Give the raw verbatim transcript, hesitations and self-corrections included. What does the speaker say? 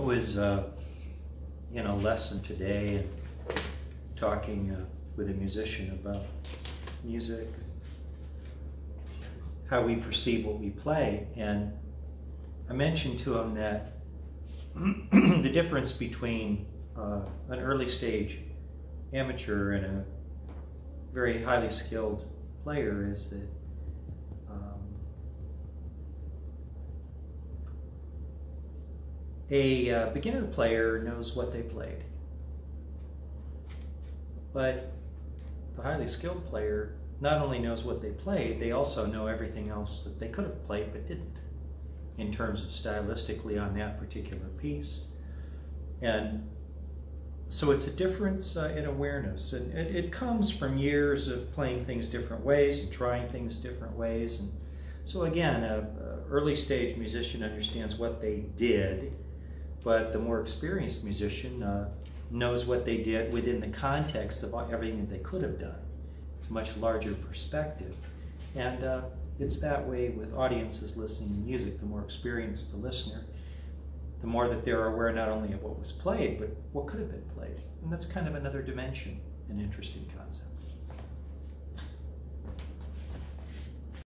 It was, uh, you know, lesson today and talking uh, with a musician about music, how we perceive what we play. And I mentioned to him that the difference between uh, an early stage amateur and a very highly skilled player is that um, a uh, beginner player knows what they played, but the highly skilled player not only knows what they played, they also know everything else that they could have played but didn't, in terms of stylistically on that particular piece. And so it's a difference uh, in awareness, and it, it comes from years of playing things different ways and trying things different ways. And so again, a, a early stage musician understands what they did, but the more experienced musician uh, knows what they did within the context of everything that they could have done. It's a much larger perspective, and uh, it's that way with audiences listening to music. The more experienced the listener, the more that they're aware not only of what was played, but what could have been played. And that's kind of another dimension, an interesting concept.